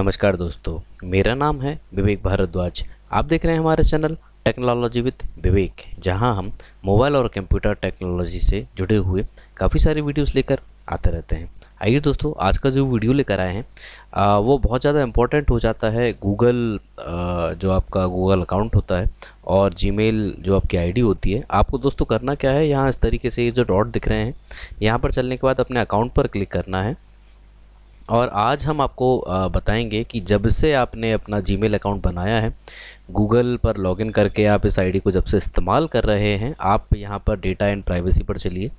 नमस्कार दोस्तों, मेरा नाम है विवेक भारद्वाज। आप देख रहे हैं हमारा चैनल टेक्नोलॉजी विद विवेक, जहां हम मोबाइल और कंप्यूटर टेक्नोलॉजी से जुड़े हुए काफ़ी सारे वीडियोस लेकर आते रहते हैं। आइए दोस्तों, आज का जो वीडियो लेकर आए हैं वो बहुत ज़्यादा इम्पोर्टेंट हो जाता है। गूगल जो आपका गूगल अकाउंट होता है और जी मेल जो आपकी आईडी होती है, आपको दोस्तों करना क्या है, यहाँ इस तरीके से ये जो डॉट दिख रहे हैं यहाँ पर चलने के बाद अपने अकाउंट पर क्लिक करना है। और आज हम आपको बताएंगे कि जब से आपने अपना जीमेल अकाउंट बनाया है, गूगल पर लॉगिन करके आप इस आईडी को जब से इस्तेमाल कर रहे हैं, आप यहाँ पर डेटा एंड प्राइवेसी पर चलिए।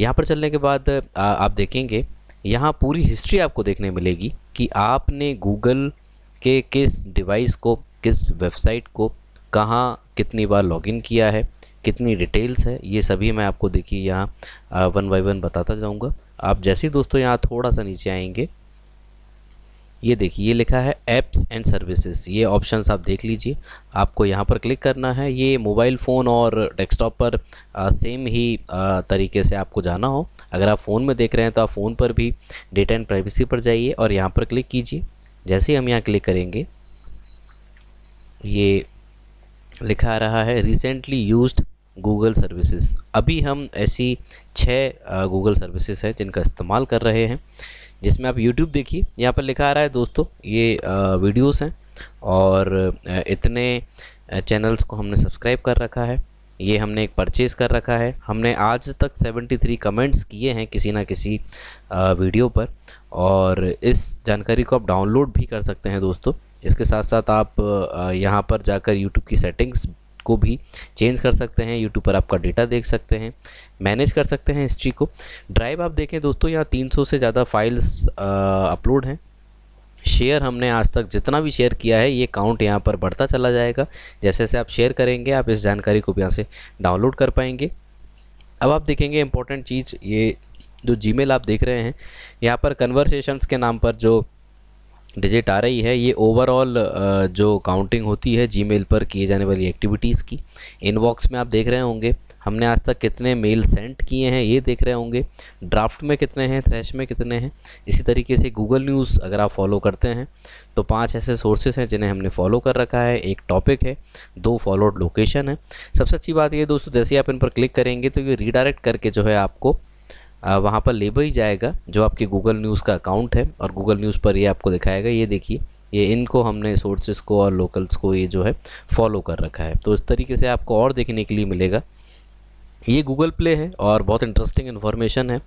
यहाँ पर चलने के बाद आप देखेंगे यहाँ पूरी हिस्ट्री आपको देखने मिलेगी कि आपने गूगल के किस डिवाइस को, किस वेबसाइट को कहाँ कितनी बार लॉगिन किया है, कितनी डिटेल्स है, ये सभी मैं आपको देखिए यहाँ वन बाई वन बताता जाऊँगा। आप जैसे ही दोस्तों यहाँ थोड़ा सा नीचे आएंगे, ये देखिए ये लिखा है ऐप्स एंड सर्विसेज, ये ऑप्शंस आप देख लीजिए, आपको यहाँ पर क्लिक करना है। ये मोबाइल फ़ोन और डेस्कटॉप पर सेम ही तरीके से आपको जाना हो। अगर आप फ़ोन में देख रहे हैं तो आप फ़ोन पर भी डेटा एंड प्राइवेसी पर जाइए और यहाँ पर क्लिक कीजिए। जैसे ही हम यहाँ क्लिक करेंगे, ये लिखा आ रहा है रिसेंटली यूज्ड गूगल सर्विसेज। अभी हम ऐसी 6 गूगल सर्विसेज हैं जिनका इस्तेमाल कर रहे हैं, जिसमें आप YouTube देखिए, यहाँ पर लिखा आ रहा है दोस्तों ये वीडियोस हैं और इतने चैनल्स को हमने सब्सक्राइब कर रखा है, ये हमने एक परचेज़ कर रखा है। हमने आज तक 73 कमेंट्स किए हैं किसी ना किसी वीडियो पर, और इस जानकारी को आप डाउनलोड भी कर सकते हैं दोस्तों। इसके साथ साथ आप यहाँ पर जाकर YouTube की सेटिंग्स को भी चेंज कर सकते हैं, YouTube पर आपका डेटा देख सकते हैं, मैनेज कर सकते हैं हिस्ट्री को। ड्राइव आप देखें दोस्तों, यहाँ 300 से ज़्यादा फाइल्स अपलोड हैं। शेयर हमने आज तक जितना भी शेयर किया है, ये काउंट यहाँ पर बढ़ता चला जाएगा। जैसे जैसे आप शेयर करेंगे, आप इस जानकारी को भी यहाँ से डाउनलोड कर पाएंगे। अब आप देखेंगे इम्पोर्टेंट चीज़, ये जो जीमेल आप देख रहे हैं, यहाँ पर कन्वर्सेशंस के नाम पर जो डिजिट आ रही है, ये ओवरऑल जो काउंटिंग होती है जीमेल पर किए जाने वाली एक्टिविटीज़ की। इनबॉक्स में आप देख रहे होंगे हमने आज तक कितने मेल सेंड किए हैं, ये देख रहे होंगे। ड्राफ्ट में कितने हैं, थ्रेश में कितने हैं। इसी तरीके से गूगल न्यूज़ अगर आप फॉलो करते हैं तो 5 ऐसे सोर्सेज हैं जिन्हें हमने फॉलो कर रखा है, 1 टॉपिक है, 2 फॉलोड लोकेशन है। सबसे अच्छी बात ये दोस्तों, जैसे आप इन पर क्लिक करेंगे तो ये रीडायरेक्ट करके जो है आपको वहाँ पर ले ही जाएगा जो आपके गूगल न्यूज़ का अकाउंट है, और गूगल न्यूज़ पर ये आपको दिखाएगा। ये देखिए, ये इनको हमने सोर्सेस को और लोकल्स को ये जो है फॉलो कर रखा है। तो इस तरीके से आपको और देखने के लिए मिलेगा। ये गूगल प्ले है और बहुत इंटरेस्टिंग इन्फॉर्मेशन है।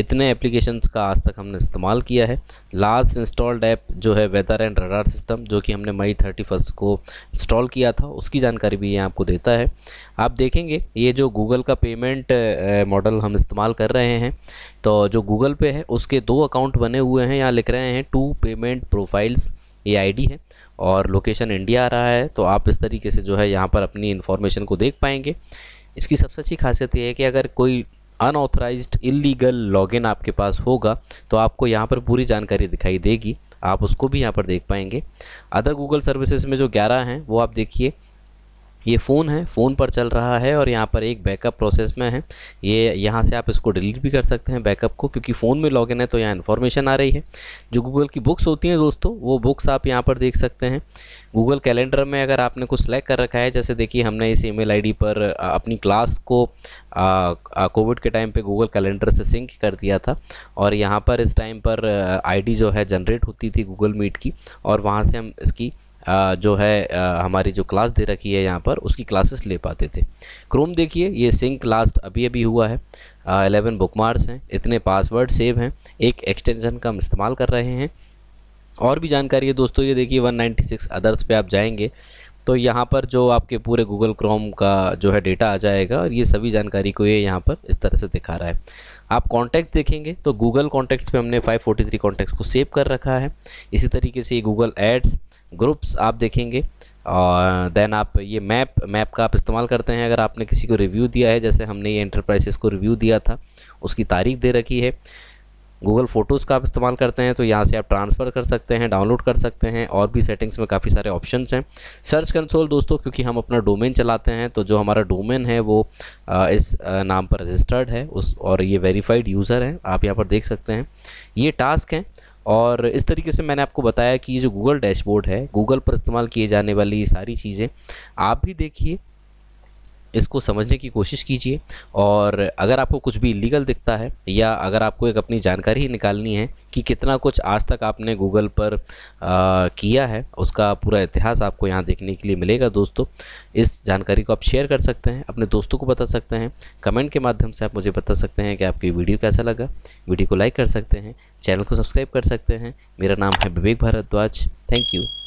इतने एप्लीकेशंस का आज तक हमने इस्तेमाल किया है। लास्ट इंस्टॉल्ड ऐप जो है वेदर एंड रडार सिस्टम, जो कि हमने मई 31 को इंस्टॉल किया था, उसकी जानकारी भी ये आपको देता है। आप देखेंगे ये जो गूगल का पेमेंट मॉडल हम इस्तेमाल कर रहे हैं, तो जो गूगल पे है उसके 2 अकाउंट बने हुए हैं। यहाँ लिख रहे हैं 2 पेमेंट प्रोफाइल्स, ये आईडी है और लोकेशन इंडिया आ रहा है। तो आप इस तरीके से जो है यहाँ पर अपनी इन्फॉर्मेशन को देख पाएंगे। इसकी सबसे अच्छी खासियत यह है कि अगर कोई अनऑथराइज्ड इलीगल लॉगिन आपके पास होगा तो आपको यहाँ पर पूरी जानकारी दिखाई देगी, आप उसको भी यहाँ पर देख पाएंगे। अदर गूगल सर्विसेज में जो 11 हैं वो आप देखिए, ये फ़ोन है, फ़ोन पर चल रहा है और यहाँ पर एक बैकअप प्रोसेस में है। ये यहाँ से आप इसको डिलीट भी कर सकते हैं बैकअप को, क्योंकि फ़ोन में लॉगिन है तो यहाँ इन्फॉर्मेशन आ रही है। जो गूगल की बुक्स होती हैं दोस्तों, वो बुक्स आप यहाँ पर देख सकते हैं। गूगल कैलेंडर में अगर आपने कुछ सेलेक्ट कर रखा है, जैसे देखिए हमने इस ईमेल आईडी पर अपनी क्लास को कोविड के टाइम पे गूगल कैलेंडर से सिंक कर दिया था, और यहाँ पर इस टाइम पर आईडी जो है जनरेट होती थी गूगल मीट की, और वहाँ से हम इसकी जो है हमारी जो क्लास दे रखी है यहाँ पर उसकी क्लासेस ले पाते थे। क्रोम देखिए, ये सिंक लास्ट अभी हुआ है। 11 बुकमार्क्स हैं, इतने पासवर्ड सेव हैं, एक एक्सटेंशन का हम इस्तेमाल कर रहे हैं। और भी जानकारी है दोस्तों, ये देखिए 196 अदर्स पे आप जाएंगे तो यहाँ पर जो आपके पूरे गूगल क्रोम का जो है डेटा आ जाएगा, और ये सभी जानकारी को ये यहाँ पर इस तरह से दिखा रहा है। आप कॉन्टैक्ट्स देखेंगे तो गूगल कॉन्टैक्ट्स पे हमने 543 कॉन्टैक्ट्स को सेव कर रखा है। इसी तरीके से ये गूगल एड्स, ग्रुप्स आप देखेंगे, और देन आप ये मैप का आप इस्तेमाल करते हैं अगर आपने किसी को रिव्यू दिया है, जैसे हमने ये एंटरप्राइजेस को रिव्यू दिया था उसकी तारीख दे रखी है। गूगल फ़ोटोज़ का आप इस्तेमाल करते हैं तो यहाँ से आप ट्रांसफ़र कर सकते हैं, डाउनलोड कर सकते हैं, और भी सेटिंग्स में काफ़ी सारे ऑप्शंस हैं। सर्च कंसोल दोस्तों, क्योंकि हम अपना डोमेन चलाते हैं तो जो हमारा डोमेन है वो इस नाम पर रजिस्टर्ड है उस, और ये वेरीफाइड यूज़र हैं, आप यहाँ पर देख सकते हैं। ये टास्क हैं और इस तरीके से मैंने आपको बताया कि ये जो गूगल डैशबोर्ड है, गूगल पर इस्तेमाल किए जाने वाली ये सारी चीज़ें आप भी देखिए, इसको समझने की कोशिश कीजिए। और अगर आपको कुछ भी इलीगल दिखता है या अगर आपको एक अपनी जानकारी ही निकालनी है कि कितना कुछ आज तक आपने गूगल पर किया है, उसका पूरा इतिहास आपको यहाँ देखने के लिए मिलेगा दोस्तों। इस जानकारी को आप शेयर कर सकते हैं, अपने दोस्तों को बता सकते हैं, कमेंट के माध्यम से आप मुझे बता सकते हैं कि आपकी वीडियो कैसा लगा। वीडियो को लाइक कर सकते हैं, चैनल को सब्सक्राइब कर सकते हैं। मेरा नाम है विवेक भारद्वाज। Thank you.